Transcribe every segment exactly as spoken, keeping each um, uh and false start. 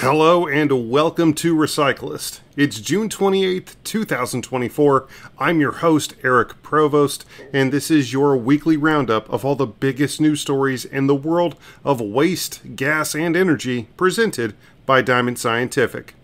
Hello and welcome to Recyclist. It's June twenty-eighth, two thousand twenty-four. I'm your host, Eric Provost, and this is your weekly roundup of all the biggest news stories in the world of waste, gas, and energy presented by Diamond Scientific.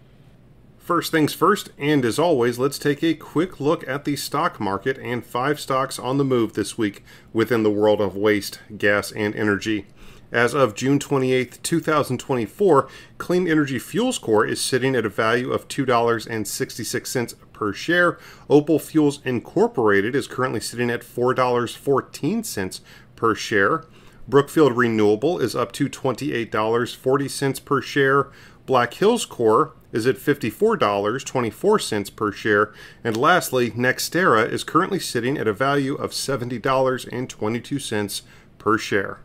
First things first, and as always, let's take a quick look at the stock market and five stocks on the move this week within the world of waste, gas, and energy. As of June twenty-eighth, two thousand twenty-four, Clean Energy Fuels Corp is sitting at a value of two dollars and sixty-six cents per share. Opal Fuels Incorporated is currently sitting at four dollars and fourteen cents per share. Brookfield Renewable is up to twenty-eight dollars and forty cents per share. Black Hills Corp is at fifty-four dollars and twenty-four cents per share. And lastly, NextEra is currently sitting at a value of seventy dollars and twenty-two cents per share.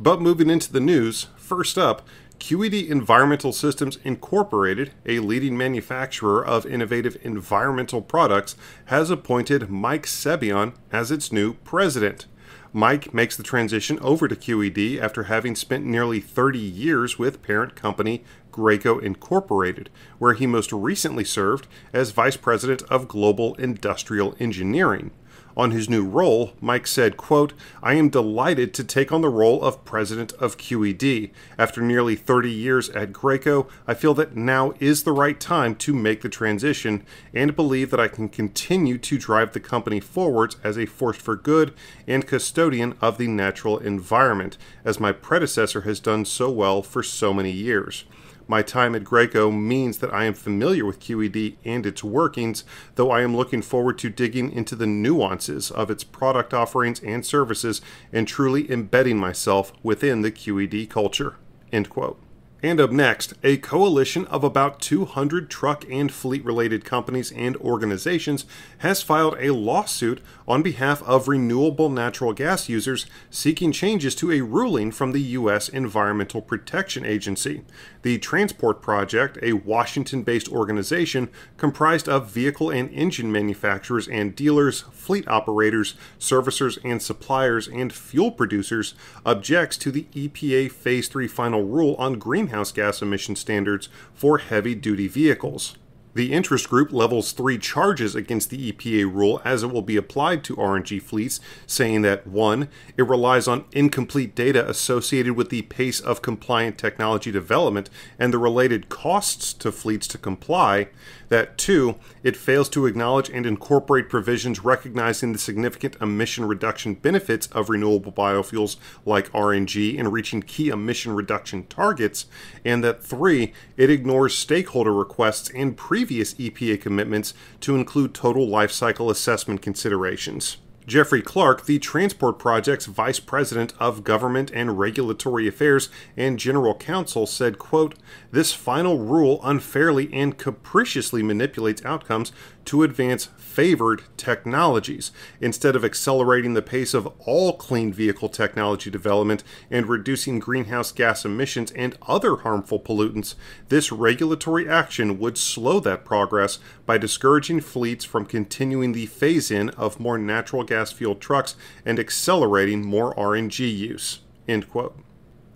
But moving into the news, first up, Q E D Environmental Systems Incorporated, a leading manufacturer of innovative environmental products, has appointed Mike Sebion as its new president. Mike makes the transition over to Q E D after having spent nearly thirty years with parent company Graco Incorporated, where he most recently served as Vice President of Global Industrial Engineering. On his new role, Mike said, quote, "I am delighted to take on the role of president of Q E D. After nearly thirty years at Graco, I feel that now is the right time to make the transition and believe that I can continue to drive the company forwards as a force for good and custodian of the natural environment, as my predecessor has done so well for so many years. My time at Graco means that I am familiar with Q E D and its workings, though I am looking forward to digging into the nuances of its product offerings and services and truly embedding myself within the Q E D culture." End quote. And up next, a coalition of about two hundred truck and fleet-related companies and organizations has filed a lawsuit on behalf of renewable natural gas users seeking changes to a ruling from the U S Environmental Protection Agency. The Transport Project, a Washington-based organization comprised of vehicle and engine manufacturers and dealers, fleet operators, servicers and suppliers, and fuel producers, objects to the E P A Phase three final rule on greenhouse greenhouse gas emission standards for heavy-duty vehicles. The interest group levels three charges against the E P A rule as it will be applied to R N G fleets, saying that one, it relies on incomplete data associated with the pace of compliant technology development and the related costs to fleets to comply, that two, it fails to acknowledge and incorporate provisions recognizing the significant emission reduction benefits of renewable biofuels like R N G in reaching key emission reduction targets, and that three, it ignores stakeholder requests and previous previous E P A commitments to include total life cycle assessment considerations. Jeffrey Clark, the Transport Project's Vice President of Government and Regulatory Affairs and General Counsel, said, quote, "This final rule unfairly and capriciously manipulates outcomes to advance favored technologies, instead of accelerating the pace of all clean vehicle technology development and reducing greenhouse gas emissions and other harmful pollutants. This regulatory action would slow that progress by discouraging fleets from continuing the phase-in of more natural gas-fueled trucks and accelerating more R N G use." End quote.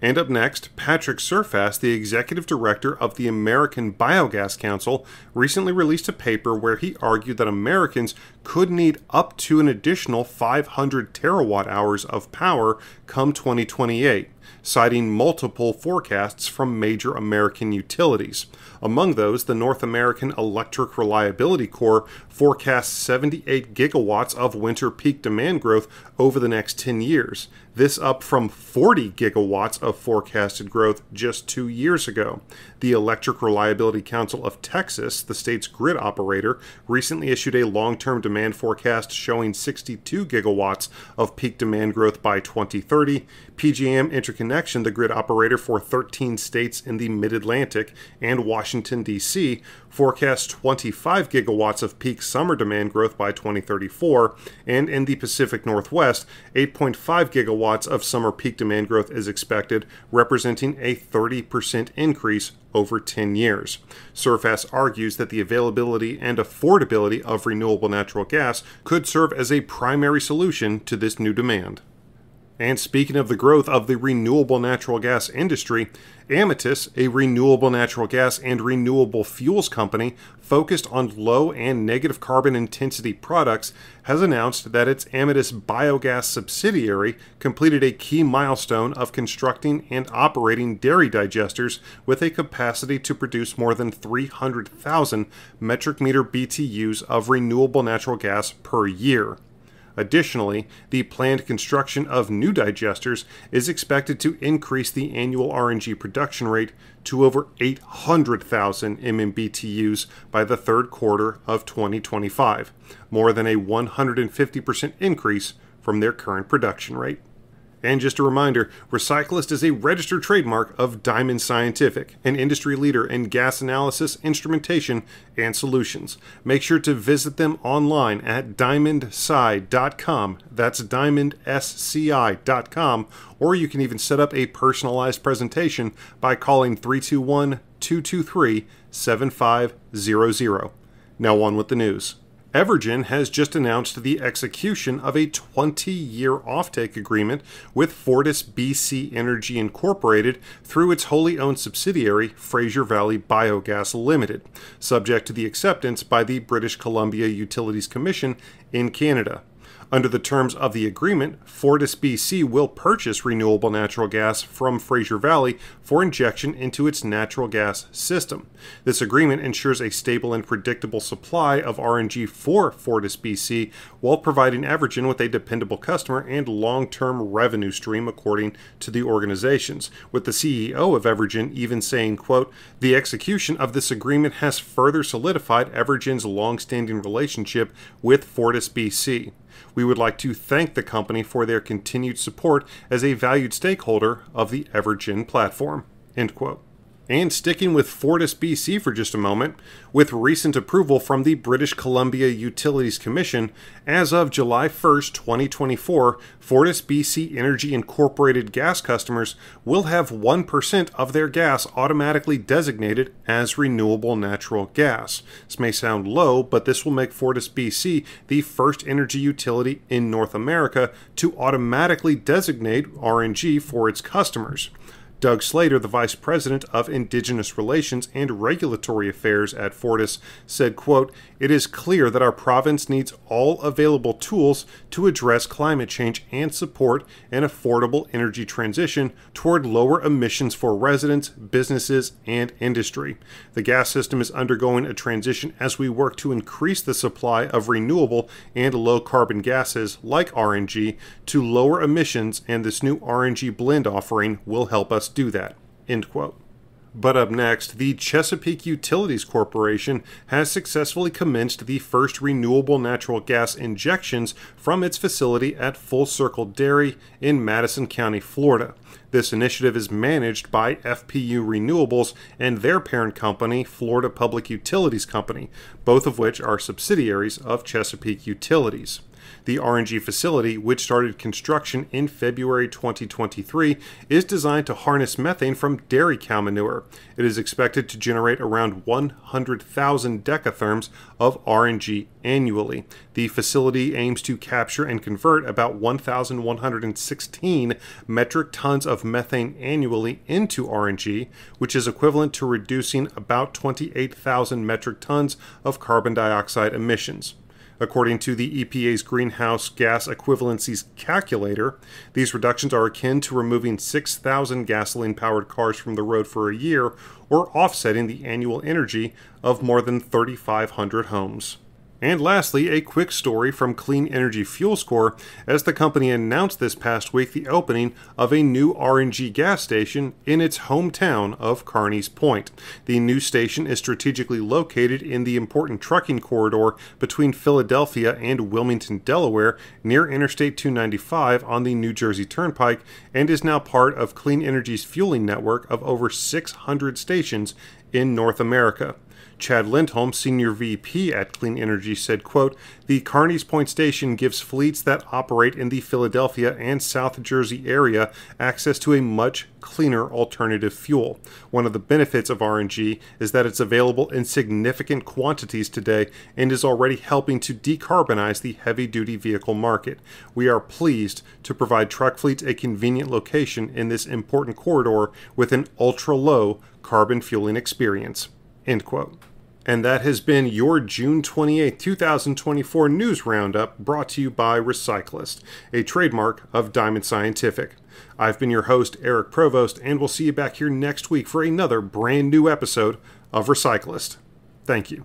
And up next, Patrick Serfass, the executive director of the American Biogas Council, recently released a paper where he argued that Americans could need up to an additional five hundred terawatt hours of power come twenty twenty-eight, citing multiple forecasts from major American utilities. Among those, the North American Electric Reliability Corp forecasts seventy-eight gigawatts of winter peak demand growth over the next ten years. This up from forty gigawatts of forecasted growth just two years ago. The Electric Reliability Council of Texas, the state's grid operator, recently issued a long-term demand forecast showing sixty-two gigawatts of peak demand growth by twenty thirty. P G M Interconnection, the grid operator for thirteen states in the Mid-Atlantic and Washington, D C, forecasts twenty-five gigawatts of peak summer demand growth by twenty thirty-four, and in the Pacific Northwest, eight point five gigawatts of summer peak demand growth is expected, representing a thirty percent increase over ten years. Serfass argues that the availability and affordability of renewable natural gas could serve as a primary solution to this new demand. And speaking of the growth of the renewable natural gas industry, Aemetis, a renewable natural gas and renewable fuels company focused on low and negative carbon intensity products, has announced that its Aemetis Biogas subsidiary completed a key milestone of constructing and operating dairy digesters with a capacity to produce more than three hundred thousand metric meter B T Us of renewable natural gas per year. Additionally, the planned construction of new digesters is expected to increase the annual R N G production rate to over eight hundred thousand M M B T Us by the third quarter of twenty twenty-five, more than a one hundred fifty percent increase from their current production rate. And just a reminder, Recyclist is a registered trademark of Diamond Scientific, an industry leader in gas analysis, instrumentation, and solutions. Make sure to visit them online at diamond sci dot com, that's diamond sci dot com, or you can even set up a personalized presentation by calling three two one, two two three, seven five zero zero. Now on with the news. Evergen has just announced the execution of a twenty-year offtake agreement with Fortis B C Energy Incorporated through its wholly owned subsidiary, Fraser Valley Biogas Limited, subject to the acceptance by the British Columbia Utilities Commission in Canada. Under the terms of the agreement, Fortis B C will purchase renewable natural gas from Fraser Valley for injection into its natural gas system. This agreement ensures a stable and predictable supply of R N G for Fortis B C while providing Evergen with a dependable customer and long-term revenue stream, according to the organizations, with the C E O of Evergen even saying, quote, "The execution of this agreement has further solidified Evergen's long-standing relationship with Fortis B C. We would like to thank the company for their continued support as a valued stakeholder of the Evergen platform." End quote. And sticking with Fortis B C for just a moment, with recent approval from the British Columbia Utilities Commission, as of July first, twenty twenty-four, Fortis B C Energy Incorporated gas customers will have one percent of their gas automatically designated as renewable natural gas. This may sound low, but this will make Fortis B C the first energy utility in North America to automatically designate R N G for its customers. Doug Slater, the Vice President of Indigenous Relations and Regulatory Affairs at Fortis, said, quote, "It is clear that our province needs all available tools to address climate change and support an affordable energy transition toward lower emissions for residents, businesses, and industry. The gas system is undergoing a transition as we work to increase the supply of renewable and low-carbon gases like R N G to lower emissions, and this new R N G blend offering will help us do that." End quote. But up next, the Chesapeake Utilities Corporation has successfully commenced the first renewable natural gas injections from its facility at Full Circle Dairy in Madison County, Florida. This initiative is managed by F P U Renewables and their parent company, Florida Public Utilities Company, both of which are subsidiaries of Chesapeake Utilities. The R N G facility, which started construction in February twenty twenty-three, is designed to harness methane from dairy cow manure. It is expected to generate around one hundred thousand decatherms of R N G annually. The facility aims to capture and convert about one thousand one hundred sixteen metric tons of methane annually into R N G, which is equivalent to reducing about twenty-eight thousand metric tons of carbon dioxide emissions. According to the E P A's Greenhouse Gas Equivalencies Calculator, these reductions are akin to removing six thousand gasoline-powered cars from the road for a year or offsetting the annual energy of more than three thousand five hundred homes. And lastly, a quick story from Clean Energy Fuels Corp, as the company announced this past week the opening of a new R N G gas station in its hometown of Carneys Point. The new station is strategically located in the important trucking corridor between Philadelphia and Wilmington, Delaware, near Interstate two ninety-five on the New Jersey Turnpike, and is now part of Clean Energy's fueling network of over six hundred stations in North America. Chad Lindholm, Senior V P at Clean Energy, said, quote, "The Kearneys Point Station gives fleets that operate in the Philadelphia and South Jersey area access to a much cleaner alternative fuel. One of the benefits of R N G is that it's available in significant quantities today and is already helping to decarbonize the heavy-duty vehicle market. We are pleased to provide truck fleets a convenient location in this important corridor with an ultra-low carbon fueling experience." End quote. And that has been your June twenty-eighth, two thousand twenty-four news roundup, brought to you by Recyclist, a trademark of Diamond Scientific. I've been your host, Eric Provost, and we'll see you back here next week for another brand new episode of Recyclist. Thank you.